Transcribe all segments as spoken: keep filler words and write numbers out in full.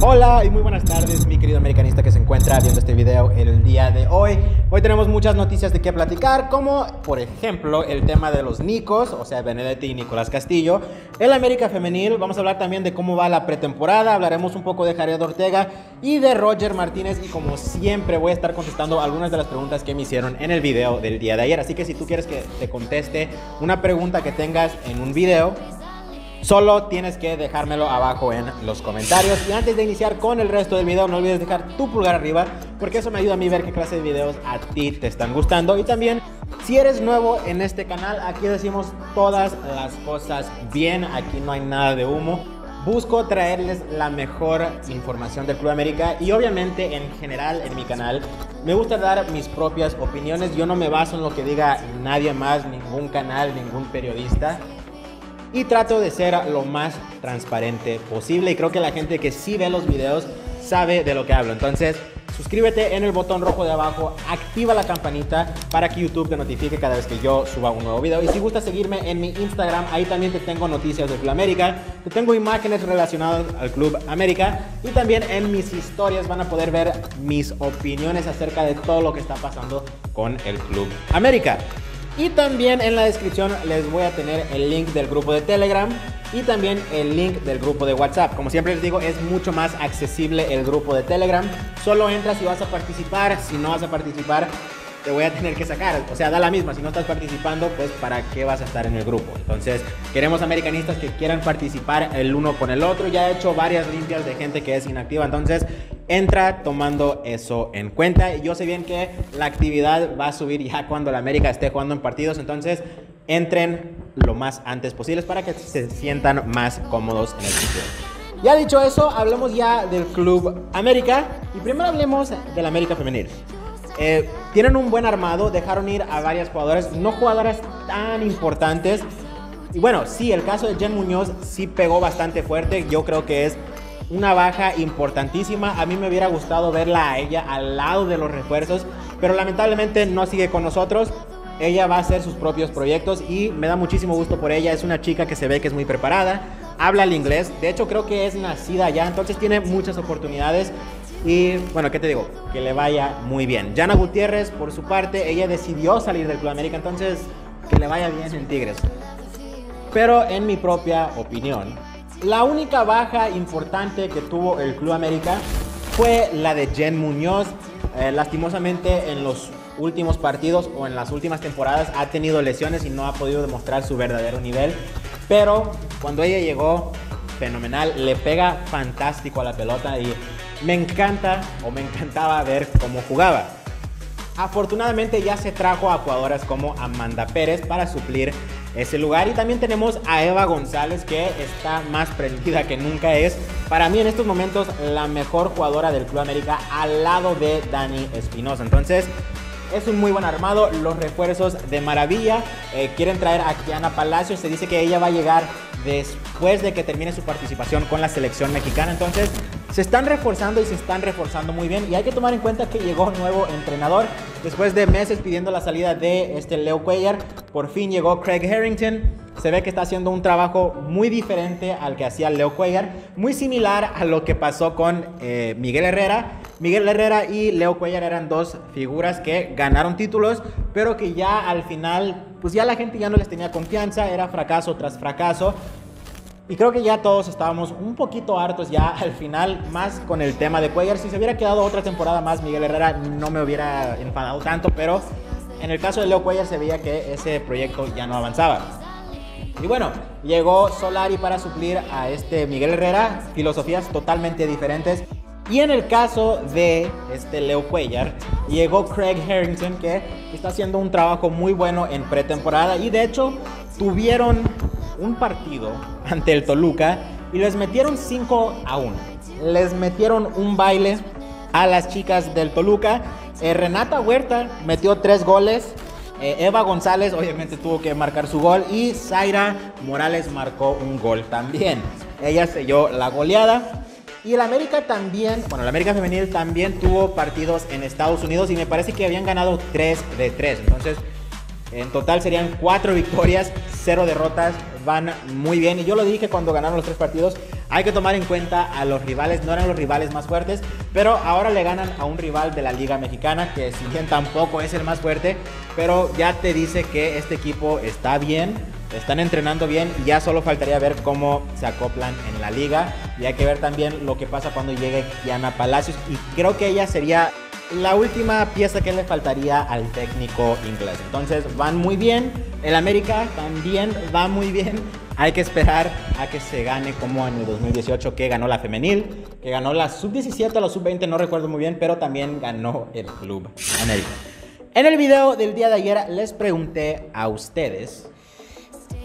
Hola y muy buenas tardes, mi querido americanista que se encuentra viendo este video el día de hoy. Hoy tenemos muchas noticias de qué platicar, como por ejemplo el tema de los Nicos, o sea Benedetti y Nicolás Castillo, el América femenil. Vamos a hablar también de cómo va la pretemporada, hablaremos un poco de Jared Ortega y de Roger Martínez, y como siempre voy a estar contestando algunas de las preguntas que me hicieron en el video del día de ayer. Así que si tú quieres que te conteste una pregunta que tengas en un video, solo tienes que dejármelo abajo en los comentarios. Y antes de iniciar con el resto del video, no olvides dejar tu pulgar arriba, porque eso me ayuda a mí ver qué clase de videos a ti te están gustando. Y también, si eres nuevo en este canal, aquí decimos todas las cosas bien, aquí no hay nada de humo. Busco traerles la mejor información del Club América y obviamente en general en mi canal me gusta dar mis propias opiniones. Yo no me baso en lo que diga nadie más, ningún canal, ningún periodista, y trato de ser lo más transparente posible, y creo que la gente que sí ve los videos sabe de lo que hablo. Entonces suscríbete en el botón rojo de abajo, activa la campanita para que YouTube te notifique cada vez que yo suba un nuevo video. Y si gusta seguirme en mi Instagram, ahí también te tengo noticias del Club América, te tengo imágenes relacionadas al Club América, y también en mis historias van a poder ver mis opiniones acerca de todo lo que está pasando con el Club América. Y también en la descripción les voy a tener el link del grupo de Telegram y también el link del grupo de WhatsApp. Como siempre les digo, es mucho más accesible el grupo de Telegram. Solo entras si vas a participar, si no vas a participar te voy a tener que sacar. O sea, da la misma, si no estás participando, pues ¿para qué vas a estar en el grupo? Entonces queremos americanistas que quieran participar el uno con el otro. Ya he hecho varias limpias de gente que es inactiva, entonces entra tomando eso en cuenta. Yo sé bien que la actividad va a subir ya cuando la América esté jugando en partidos, entonces entren lo más antes posible para que se sientan más cómodos en el sitio. Ya dicho eso, hablemos ya del Club América, y primero hablemos del América femenil. Eh, tienen un buen armado, dejaron ir a varias jugadoras, no jugadoras tan importantes, y bueno, sí, el caso de Jean Muñoz sí pegó bastante fuerte. Yo creo que es una baja importantísima. A mí me hubiera gustado verla a ella al lado de los refuerzos, pero lamentablemente no sigue con nosotros. Ella va a hacer sus propios proyectos y me da muchísimo gusto por ella. Es una chica que se ve que es muy preparada, habla el inglés, de hecho creo que es nacida allá, entonces tiene muchas oportunidades. Y bueno, ¿qué te digo? Que le vaya muy bien. Jana Gutiérrez, por su parte, ella decidió salir del Club América, entonces que le vaya bien en Tigres. Pero en mi propia opinión, la única baja importante que tuvo el Club América fue la de Jean Muñoz. Eh, lastimosamente en los últimos partidos o en las últimas temporadas ha tenido lesiones y no ha podido demostrar su verdadero nivel. Pero cuando ella llegó, fenomenal, le pega fantástico a la pelota y me encanta o me encantaba ver cómo jugaba. Afortunadamente ya se trajo a jugadoras como Amanda Pérez para suplir ese lugar, y también tenemos a Eva González, que está más prendida que nunca. Es para mí en estos momentos la mejor jugadora del Club América al lado de Dani Espinosa. Entonces es un muy buen armado, los refuerzos de maravilla. Eh, quieren traer a Kiana Palacios, se dice que ella va a llegar después de que termine su participación con la selección mexicana. Entonces se están reforzando y se están reforzando muy bien, y hay que tomar en cuenta que llegó nuevo entrenador. Después de meses pidiendo la salida de este Leo Cuéllar, por fin llegó Craig Harrington. Se ve que está haciendo un trabajo muy diferente al que hacía Leo Cuéllar, muy similar a lo que pasó con eh, Miguel Herrera. Miguel Herrera y Leo Cuéllar eran dos figuras que ganaron títulos, pero que ya al final, pues ya la gente ya no les tenía confianza, era fracaso tras fracaso. Y creo que ya todos estábamos un poquito hartos ya al final, más con el tema de Cuéllar. Si se hubiera quedado otra temporada más Miguel Herrera no me hubiera enfadado tanto, pero en el caso de Leo Cuéllar se veía que ese proyecto ya no avanzaba. Y bueno, llegó Solari para suplir a este Miguel Herrera, filosofías totalmente diferentes. Y en el caso de este Leo Cuéllar, llegó Craig Harrington, que está haciendo un trabajo muy bueno en pretemporada, y de hecho tuvieron un partido ante el Toluca y les metieron cinco a uno. Les metieron un baile a las chicas del Toluca. Eh, Renata Huerta metió tres goles. Eh, Eva González obviamente tuvo que marcar su gol, y Zaira Morales marcó un gol también. Ella selló la goleada. Y el América también, bueno, el América femenil también tuvo partidos en Estados Unidos, y me parece que habían ganado tres de tres. Entonces, en total serían cuatro victorias, cero derrotas. Van muy bien, y yo lo dije cuando ganaron los tres partidos. Hay que tomar en cuenta a los rivales, no eran los rivales más fuertes, pero ahora le ganan a un rival de la Liga Mexicana, que si bien tampoco es el más fuerte, pero ya te dice que este equipo está bien, están entrenando bien y ya solo faltaría ver cómo se acoplan en la liga. Y hay que ver también lo que pasa cuando llegue Kiana Palacios, y creo que ella sería la última pieza que le faltaría al técnico inglés. Entonces van muy bien, el América también va muy bien. Hay que esperar a que se gane como en el dos mil dieciocho, que ganó la femenil, que ganó la sub diecisiete o la sub veinte, no recuerdo muy bien, pero también ganó el Club América. En el video del día de ayer les pregunté a ustedes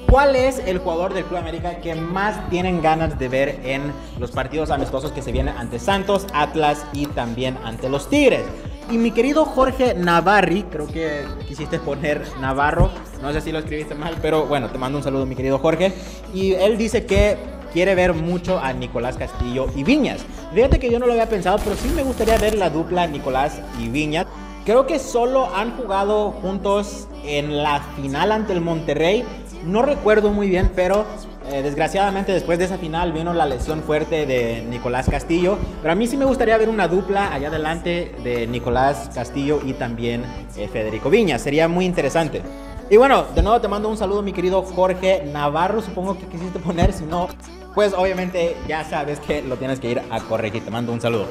cuál es el jugador del Club América que más tienen ganas de ver en los partidos amistosos que se vienen ante Santos, Atlas y también ante los Tigres. Y mi querido Jorge Navarri, creo que quisiste poner Navarro, no sé si lo escribiste mal, pero bueno, te mando un saludo, mi querido Jorge. Y él dice que quiere ver mucho a Nicolás Castillo y Viñas. Fíjate que yo no lo había pensado, pero sí me gustaría ver la dupla Nicolás y Viñas. Creo que solo han jugado juntos en la final ante el Monterrey, no recuerdo muy bien, pero Eh, desgraciadamente después de esa final vino la lesión fuerte de Nicolás Castillo, pero a mí sí me gustaría ver una dupla allá adelante de Nicolás Castillo y también eh, Federico Viñas, sería muy interesante. Y bueno, de nuevo te mando un saludo, mi querido Jorge Navarro, supongo que quisiste poner, si no, pues obviamente ya sabes que lo tienes que ir a corregir, te mando un saludo.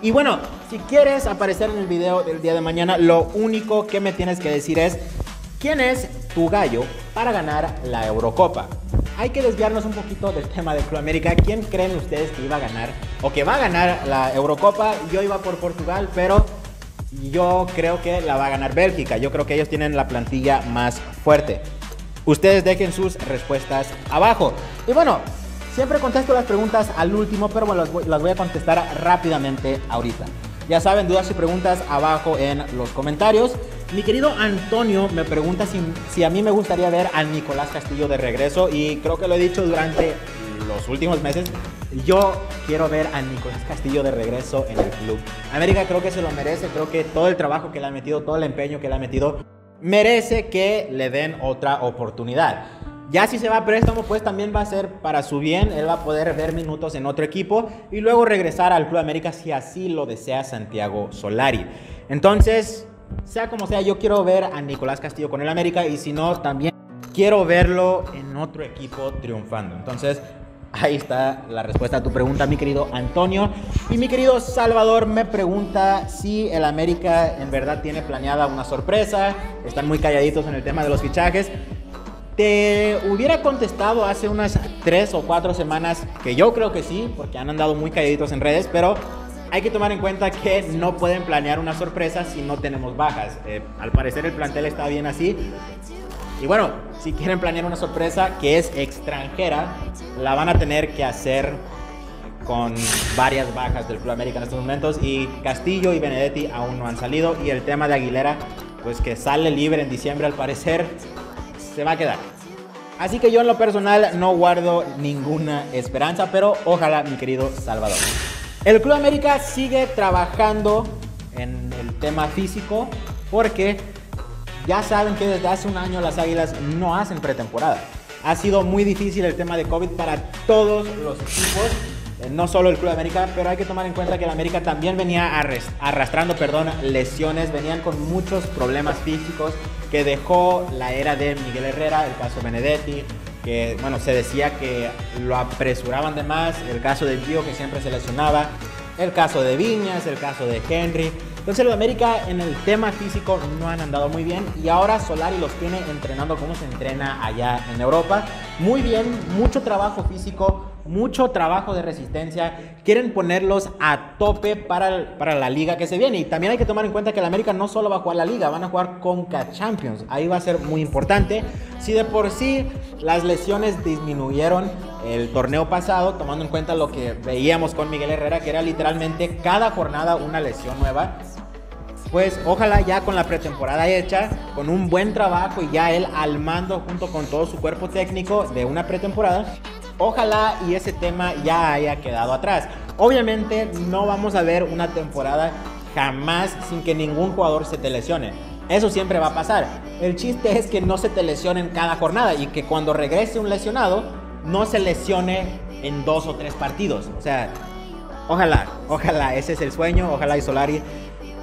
Y bueno, si quieres aparecer en el video del día de mañana, lo único que me tienes que decir es ¿quién es tu gallo para ganar la Eurocopa? Hay que desviarnos un poquito del tema del Club América. ¿Quién creen ustedes que iba a ganar o que va a ganar la Eurocopa? Yo iba por Portugal, pero yo creo que la va a ganar Bélgica. Yo creo que ellos tienen la plantilla más fuerte. Ustedes dejen sus respuestas abajo. Y bueno, siempre contesto las preguntas al último, pero bueno, las voy, las voy a contestar rápidamente ahorita. Ya saben, dudas y preguntas abajo en los comentarios. Mi querido Antonio me pregunta si, si a mí me gustaría ver a Nicolás Castillo de regreso, y creo que lo he dicho durante los últimos meses, yo quiero ver a Nicolás Castillo de regreso en el Club América, creo que se lo merece, creo que todo el trabajo que le ha metido, todo el empeño que le ha metido, merece que le den otra oportunidad. Ya si se va a préstamo, pues también va a ser para su bien, él va a poder ver minutos en otro equipo y luego regresar al Club América si así lo desea Santiago Solari. Entonces, sea como sea, yo quiero ver a Nicolás Castillo con el América, y si no, también quiero verlo en otro equipo triunfando. Entonces, ahí está la respuesta a tu pregunta, mi querido Antonio. Y mi querido Salvador me pregunta si el América en verdad tiene planeada una sorpresa. Están muy calladitos en el tema de los fichajes. Te hubiera contestado hace unas tres o cuatro semanas que yo creo que sí, porque han andado muy calladitos en redes, pero hay que tomar en cuenta que no pueden planear una sorpresa si no tenemos bajas. Eh, al parecer el plantel está bien así. Y bueno, si quieren planear una sorpresa que es extranjera, la van a tener que hacer con varias bajas del Club América en estos momentos. Y Castillo y Benedetti aún no han salido. Y el tema de Aguilera, pues que sale libre en diciembre al parecer, se va a quedar. Así que yo en lo personal no guardo ninguna esperanza, pero ojalá, mi querido Salvador. El Club América sigue trabajando en el tema físico, porque ya saben que desde hace un año las Águilas no hacen pretemporada. Ha sido muy difícil el tema de COVID para todos los equipos, no solo el Club América, pero hay que tomar en cuenta que el América también venía arrastrando perdón, lesiones, venían con muchos problemas físicos que dejó la era de Miguel Herrera, el caso Benedetti, que bueno, se decía que lo apresuraban de más, el caso de Gio que siempre se lesionaba, el caso de Viñas, el caso de Henry. Entonces el América en el tema físico no han andado muy bien, y ahora Solari los tiene entrenando como se entrena allá en Europa. Muy bien, mucho trabajo físico, mucho trabajo de resistencia, quieren ponerlos a tope para, el, para la liga que se viene. Y también hay que tomar en cuenta que el América no solo va a jugar la liga, van a jugar Conca Champions, ahí va a ser muy importante. Si de por sí las lesiones disminuyeron el torneo pasado, tomando en cuenta lo que veíamos con Miguel Herrera, que era literalmente cada jornada una lesión nueva, pues ojalá ya con la pretemporada hecha, con un buen trabajo y ya él al mando junto con todo su cuerpo técnico de una pretemporada, ojalá y ese tema ya haya quedado atrás. Obviamente no vamos a ver una temporada jamás sin que ningún jugador se te lesione. Eso siempre va a pasar. El chiste es que no se te lesionen cada jornada, y que cuando regrese un lesionado no se lesione en dos o tres partidos. O sea, ojalá, ojalá, ese es el sueño, ojalá y Solari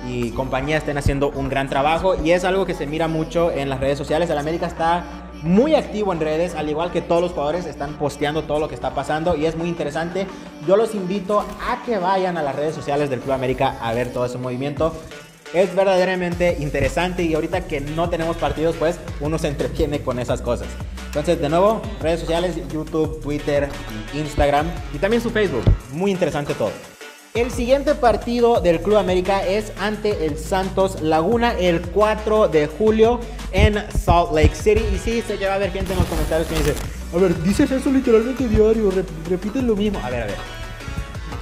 y compañía estén haciendo un gran trabajo, y es algo que se mira mucho en las redes sociales. El América está muy activo en redes, al igual que todos los jugadores están posteando todo lo que está pasando, y es muy interesante. Yo los invito a que vayan a las redes sociales del Club América a ver todo ese movimiento. Es verdaderamente interesante, y ahorita que no tenemos partidos, pues uno se entretiene con esas cosas. Entonces, de nuevo, redes sociales, YouTube, Twitter, Instagram y también su Facebook. Muy interesante todo. El siguiente partido del Club América es ante el Santos Laguna el cuatro de julio en Salt Lake City. Y sí, se lleva a ver gente en los comentarios que me dice, a ver, dices eso literalmente diario, repites lo mismo. A ver, a ver,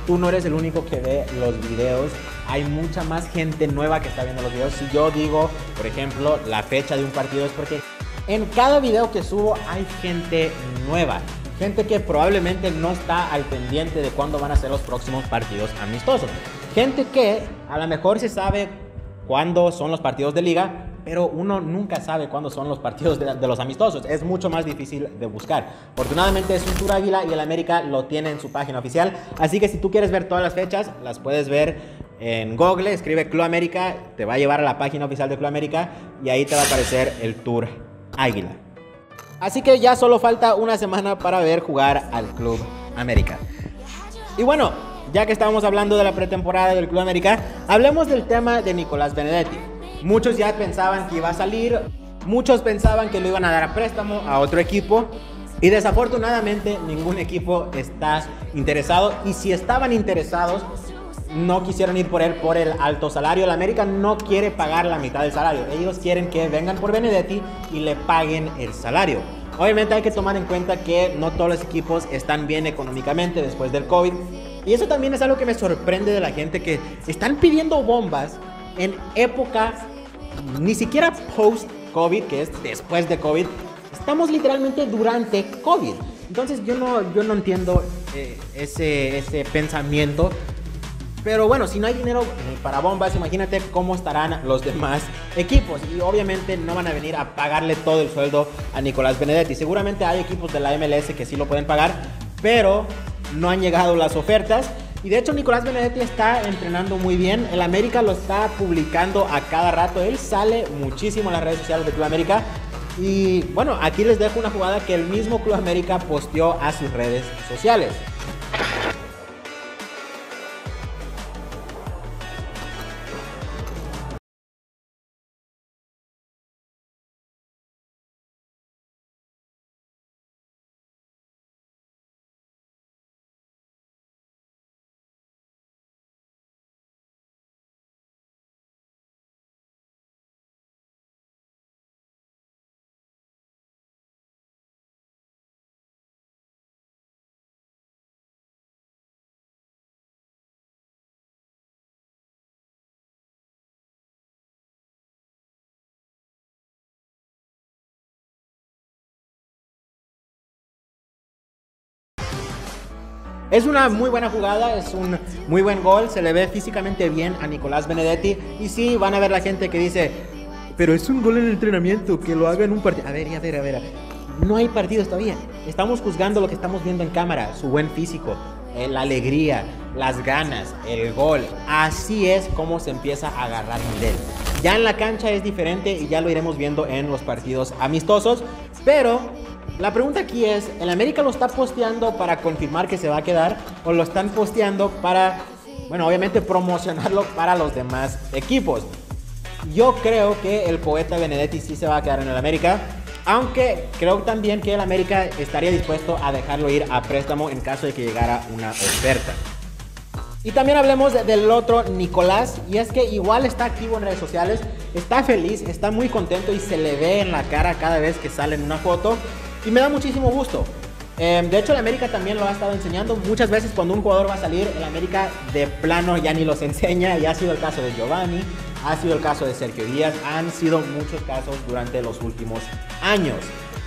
tú no eres el único que ve los videos. Hay mucha más gente nueva que está viendo los videos. Si yo digo, por ejemplo, la fecha de un partido, es porque en cada video que subo hay gente nueva. Gente que probablemente no está al pendiente de cuándo van a ser los próximos partidos amistosos. Gente que a lo mejor se sabe cuándo son los partidos de liga, pero uno nunca sabe cuándo son los partidos de, de los amistosos. Es mucho más difícil de buscar. Afortunadamente es un Tour Águila y el América lo tiene en su página oficial. Así que si tú quieres ver todas las fechas, las puedes ver en Google. Escribe Club América, te va a llevar a la página oficial de Club América y ahí te va a aparecer el Tour Águila. Así que ya solo falta una semana para ver jugar al Club América. Y bueno, ya que estábamos hablando de la pretemporada del Club América, hablemos del tema de Nicolas Benedetti. Muchos ya pensaban que iba a salir, muchos pensaban que lo iban a dar a préstamo a otro equipo, y desafortunadamente ningún equipo está interesado, y si estaban interesados no quisieron ir por él por el alto salario. El América no quiere pagar la mitad del salario. Ellos quieren que vengan por Benedetti y le paguen el salario. Obviamente hay que tomar en cuenta que no todos los equipos están bien económicamente después del COVID. Y eso también es algo que me sorprende de la gente, que están pidiendo bombas en época ni siquiera post-COVID, que es después de COVID. Estamos literalmente durante COVID. Entonces yo no, yo no entiendo eh, ese, ese pensamiento. Pero bueno, si no hay dinero para bombas, imagínate cómo estarán los demás equipos. Y obviamente no van a venir a pagarle todo el sueldo a Nicolas Benedetti. Seguramente hay equipos de la M L S que sí lo pueden pagar, pero no han llegado las ofertas. Y de hecho Nicolas Benedetti está entrenando muy bien. El América lo está publicando a cada rato. Él sale muchísimo en las redes sociales de Club América. Y bueno, aquí les dejo una jugada que el mismo Club América posteó a sus redes sociales. Es una muy buena jugada, es un muy buen gol, se le ve físicamente bien a Nicolas Benedetti. Y sí, van a ver la gente que dice, pero es un gol en el entrenamiento, que lo haga en un partido. A ver, a ver, a ver, no hay partidos todavía. Estamos juzgando lo que estamos viendo en cámara, su buen físico, eh, la alegría, las ganas, el gol. Así es como se empieza a agarrar nivel. Ya en la cancha es diferente y ya lo iremos viendo en los partidos amistosos, pero la pregunta aquí es, ¿el América lo está posteando para confirmar que se va a quedar? ¿O lo están posteando para, bueno, obviamente promocionarlo para los demás equipos? Yo creo que el poeta Benedetti sí se va a quedar en el América. Aunque creo también que el América estaría dispuesto a dejarlo ir a préstamo en caso de que llegara una oferta. Y también hablemos del otro Nicolás, y es que igual está activo en redes sociales, está feliz, está muy contento y se le ve en la cara cada vez que sale en una foto. Y me da muchísimo gusto. Eh, de hecho, el América también lo ha estado enseñando. Muchas veces cuando un jugador va a salir, el América de plano ya ni los enseña. Y ha sido el caso de Giovanni, ha sido el caso de Sergio Díaz. Han sido muchos casos durante los últimos años.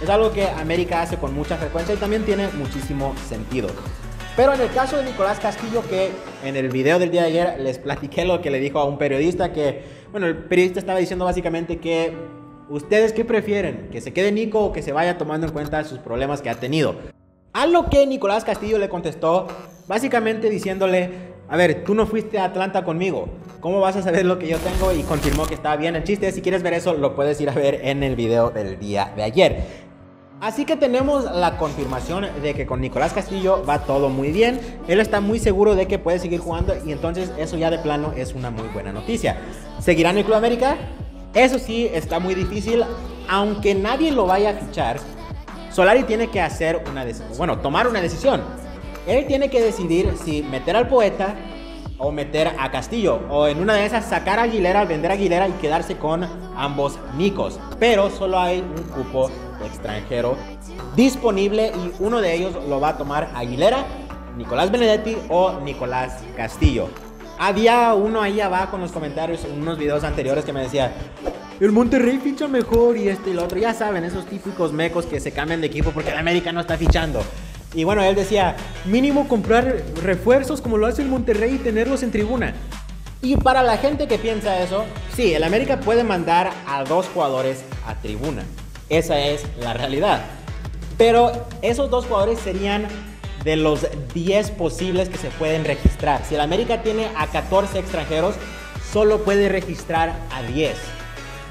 Es algo que América hace con mucha frecuencia y también tiene muchísimo sentido. Pero en el caso de Nicolás Castillo, que en el video del día de ayer les platiqué lo que le dijo a un periodista, que, bueno, el periodista estaba diciendo básicamente que ¿ustedes qué prefieren? ¿Que se quede Nico o que se vaya tomando en cuenta sus problemas que ha tenido? A lo que Nicolás Castillo le contestó, básicamente diciéndole, a ver, tú no fuiste a Atlanta conmigo, ¿cómo vas a saber lo que yo tengo? Y confirmó que estaba bien el chiste. Si quieres ver eso, lo puedes ir a ver en el video del día de ayer. Así que tenemos la confirmación de que con Nicolás Castillo va todo muy bien. Él está muy seguro de que puede seguir jugando y entonces eso ya de plano es una muy buena noticia. ¿Seguirá en el Club América? Eso sí, está muy difícil, aunque nadie lo vaya a fichar. Solari tiene que hacer una decisión, bueno, tomar una decisión. Él tiene que decidir si meter al Poeta o meter a Castillo, o en una de esas sacar a Aguilera, vender a Aguilera y quedarse con ambos Nicos. Pero solo hay un cupo extranjero disponible y uno de ellos lo va a tomar Aguilera, Nicolas Benedetti o Nicolás Castillo. Había uno ahí abajo en los comentarios en unos videos anteriores que me decía, el Monterrey ficha mejor y este y lo otro. Ya saben, esos típicos mecos que se cambian de equipo porque el América no está fichando. Y bueno, él decía, mínimo comprar refuerzos como lo hace el Monterrey y tenerlos en tribuna. Y para la gente que piensa eso, sí, el América puede mandar a dos jugadores a tribuna. Esa es la realidad. Pero esos dos jugadores serían de los diez posibles que se pueden registrar. Si el América tiene a catorce extranjeros, solo puede registrar a diez.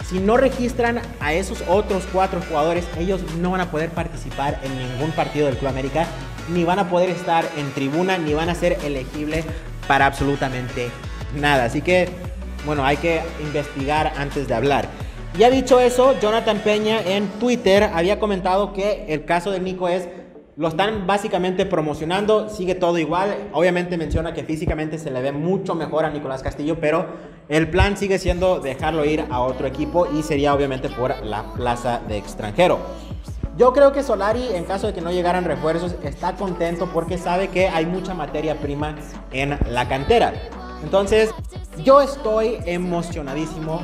Si no registran a esos otros cuatro jugadores, ellos no van a poder participar en ningún partido del Club América, ni van a poder estar en tribuna, ni van a ser elegibles para absolutamente nada. Así que, bueno, hay que investigar antes de hablar. Ya dicho eso, Jonathan Peña en Twitter había comentado que el caso de Nico es, lo están básicamente promocionando, sigue todo igual. Obviamente menciona que físicamente se le ve mucho mejor a Nicolás Castillo, pero el plan sigue siendo dejarlo ir a otro equipo y sería obviamente por la plaza de extranjero. Yo creo que Solari, en caso de que no llegaran refuerzos, está contento porque sabe que hay mucha materia prima en la cantera. Entonces, yo estoy emocionadísimo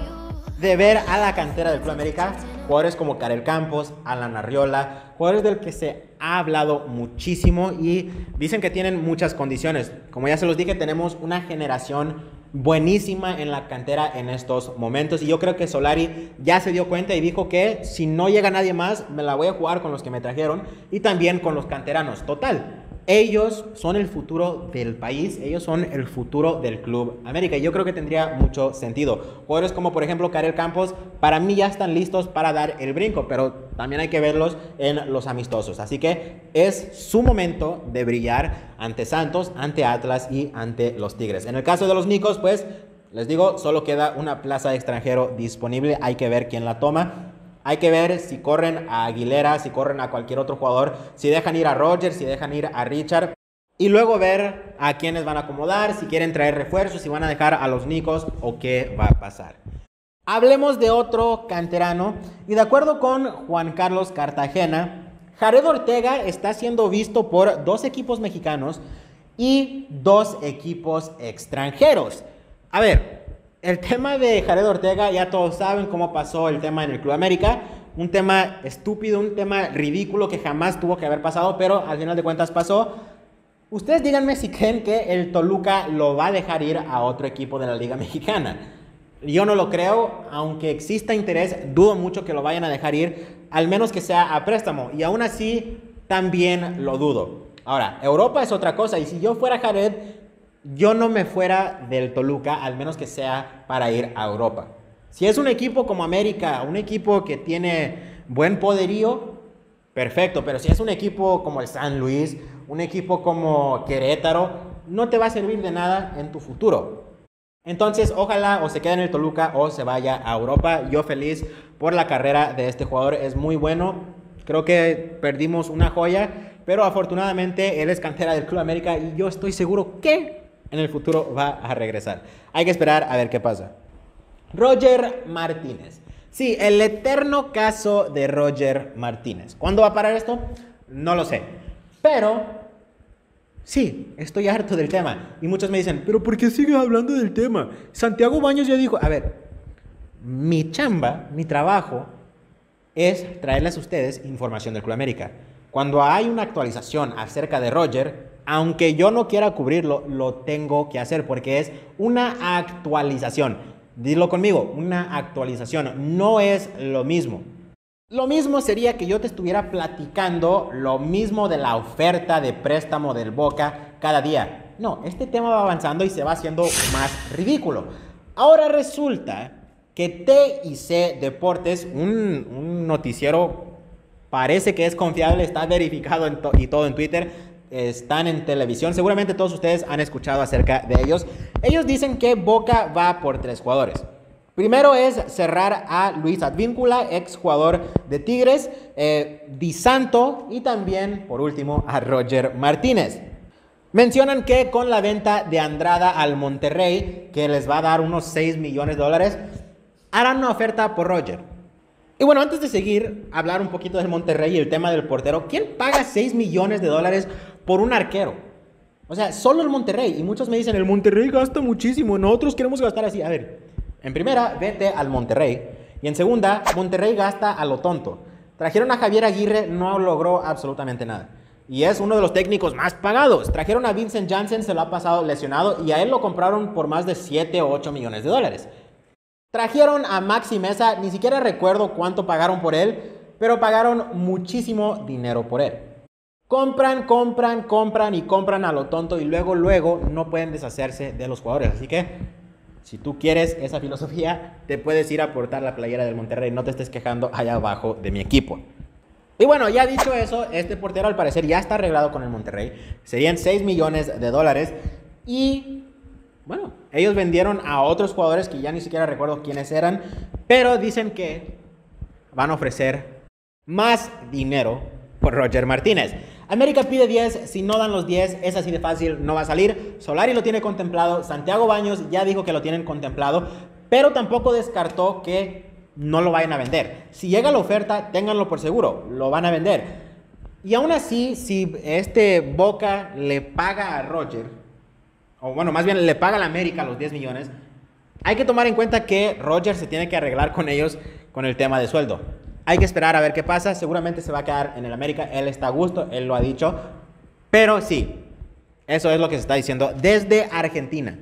de ver a la cantera del Club América, jugadores como Carel Campos, Alan Arriola, jugadores del que se ha hablado muchísimo y dicen que tienen muchas condiciones. Como ya se los dije, tenemos una generación buenísima en la cantera en estos momentos y yo creo que Solari ya se dio cuenta y dijo que si no llega nadie más me la voy a jugar con los que me trajeron y también con los canteranos. Total, ellos son el futuro del país, ellos son el futuro del Club América y yo creo que tendría mucho sentido. Jugadores como por ejemplo Carel Campos para mí ya están listos para dar el brinco, pero también hay que verlos en los amistosos, así que es su momento de brillar ante Santos, ante Atlas y ante los Tigres. En el caso de los Nicos, pues les digo, solo queda una plaza de extranjero disponible, hay que ver quién la toma. Hay que ver si corren a Aguilera, si corren a cualquier otro jugador, si dejan ir a Roger, si dejan ir a Richard. Y luego ver a quiénes van a acomodar, si quieren traer refuerzos, si van a dejar a los Nicos o qué va a pasar. Hablemos de otro canterano. Y de acuerdo con Juan Carlos Cartagena, Jared Ortega está siendo visto por dos equipos mexicanos y dos equipos extranjeros. A ver, el tema de Jared Ortega, ya todos saben cómo pasó el tema en el Club América. Un tema estúpido, un tema ridículo que jamás tuvo que haber pasado, pero al final de cuentas pasó. Ustedes díganme si creen que el Toluca lo va a dejar ir a otro equipo de la Liga Mexicana. Yo no lo creo, aunque exista interés, dudo mucho que lo vayan a dejar ir, al menos que sea a préstamo. Y aún así, también lo dudo. Ahora, Europa es otra cosa, y si yo fuera Jared, yo no me fuera del Toluca, al menos que sea para ir a Europa. Si es un equipo como América, un equipo que tiene buen poderío, perfecto. Pero si es un equipo como el San Luis, un equipo como Querétaro, no te va a servir de nada en tu futuro. Entonces, ojalá o se quede en el Toluca o se vaya a Europa. Yo feliz por la carrera de este jugador, es muy bueno. Creo que perdimos una joya, pero afortunadamente él es cantera del Club América y yo estoy seguro que en el futuro va a regresar. Hay que esperar a ver qué pasa. Roger Martínez. Sí, el eterno caso de Roger Martínez. ¿Cuándo va a parar esto? No lo sé. Pero sí, estoy harto del tema. Y muchos me dicen, ¿pero por qué sigues hablando del tema? Santiago Baños ya dijo, a ver, mi chamba, mi trabajo es traerles a ustedes información del Club América. Cuando hay una actualización acerca de Roger, aunque yo no quiera cubrirlo, lo tengo que hacer porque es una actualización. Dilo conmigo, una actualización. No es lo mismo. Lo mismo sería que yo te estuviera platicando lo mismo de la oferta de préstamo del Boca cada día. No, este tema va avanzando y se va haciendo más ridículo. Ahora resulta que T y C Deportes, un, un noticiero parece que es confiable, está verificado en to y todo en Twitter, están en televisión, seguramente todos ustedes han escuchado acerca de ellos. Ellos dicen que Boca va por tres jugadores. Primero es cerrar a Luis Advíncula, ex jugador de Tigres, eh, Di Santo y también, por último, a Roger Martínez. Mencionan que con la venta de Andrada al Monterrey, que les va a dar unos seis millones de dólares, harán una oferta por Roger. Y bueno, antes de seguir, hablar un poquito del Monterrey y el tema del portero. ¿Quién paga seis millones de dólares por un arquero? O sea, solo el Monterrey. Y muchos me dicen, el Monterrey gasta muchísimo, nosotros queremos gastar así. A ver... En primera, vete al Monterrey. Y en segunda, Monterrey gasta a lo tonto. Trajeron a Javier Aguirre, no logró absolutamente nada. Y es uno de los técnicos más pagados. Trajeron a Vincent Janssen, se lo ha pasado lesionado. Y a él lo compraron por más de siete o ocho millones de dólares. Trajeron a Maxi Mesa, ni siquiera recuerdo cuánto pagaron por él. Pero pagaron muchísimo dinero por él. Compran, compran, compran y compran a lo tonto. Y luego, luego, no pueden deshacerse de los jugadores. Así que... si tú quieres esa filosofía, te puedes ir a portar la playera del Monterrey. No te estés quejando allá abajo de mi equipo. Y bueno, ya dicho eso, este portero al parecer ya está arreglado con el Monterrey. Serían seis millones de dólares. Y bueno, ellos vendieron a otros jugadores que ya ni siquiera recuerdo quiénes eran. Pero dicen que van a ofrecer más dinero por Roger Martínez. América pide diez, si no dan los diez, es así de fácil, no va a salir. Solari lo tiene contemplado, Santiago Baños ya dijo que lo tienen contemplado, pero tampoco descartó que no lo vayan a vender. Si llega la oferta, ténganlo por seguro, lo van a vender. Y aún así, si este Boca le paga a Roger, o bueno, más bien le paga a la América los diez millones, hay que tomar en cuenta que Roger se tiene que arreglar con ellos con el tema de sueldo. Hay que esperar a ver qué pasa. Seguramente se va a quedar en el América. Él está a gusto, él lo ha dicho. Pero sí, eso es lo que se está diciendo desde Argentina.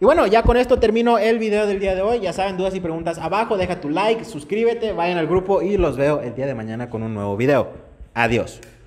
Y bueno, ya con esto termino el video del día de hoy. Ya saben, dudas y preguntas abajo. Deja tu like, suscríbete, vayan al grupo y los veo el día de mañana con un nuevo video. Adiós.